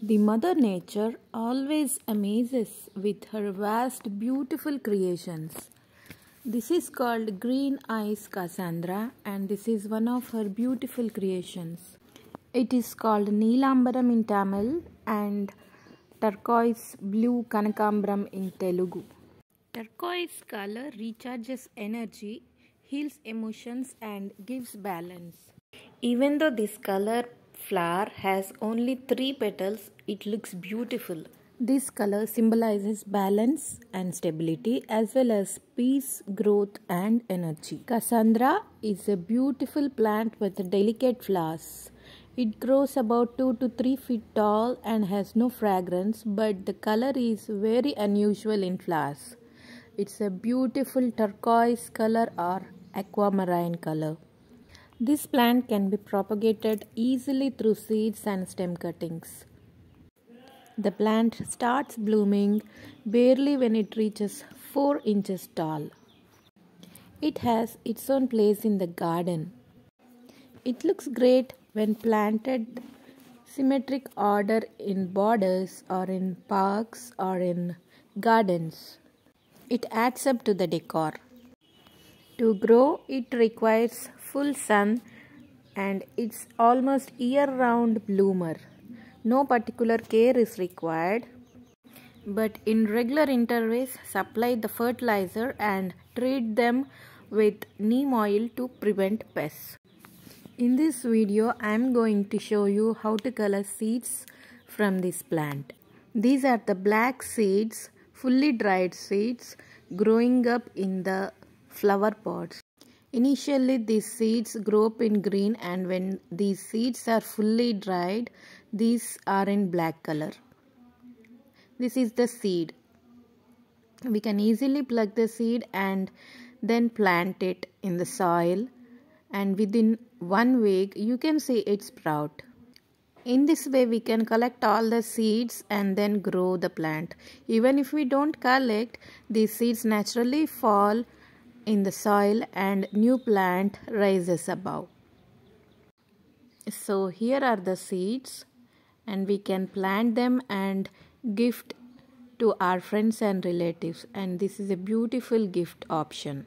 The Mother Nature always amazes with her vast, beautiful creations. This is called Green Ice Cassandra, and this is one of her beautiful creations. It is called Neelambaram in Tamil and turquoise blue Kanakambaram in Telugu. Turquoise color recharges energy, heals emotions, and gives balance. Even though this color flower has only 3 petals, it looks beautiful. This color symbolizes balance and stability as well as peace, growth, and energy. Cassandra is a beautiful plant with delicate flowers. It grows about 2 to 3 feet tall and has no fragrance, but the color is very unusual in flowers. It's a beautiful turquoise color or aquamarine color. This plant can be propagated easily through seeds and stem cuttings. The plant starts blooming barely when it reaches 4 inches tall. It has its own place in the garden. It looks great when planted symmetric order in borders or in parks or in gardens. It adds up to the decor. To grow, it requires full sun and it's almost year-round bloomer. No particular care is required, but in regular intervals, supply the fertilizer and treat them with neem oil to prevent pests. In this video, I am going to show you how to color seeds from this plant. These are the black seeds, fully dried seeds, growing up in the flower pots. Initially, these seeds grow up in green, and when these seeds are fully dried, these are in black color. This is the seed. We can easily pluck the seed and then plant it in the soil, and within 1 week you can see it sprout. In this way, we can collect all the seeds and then grow the plant. Even if we don't collect, these seeds naturally fall in the soil and new plant rises above. So here are the seeds, and we can plant them and gift to our friends and relatives, and this is a beautiful gift option.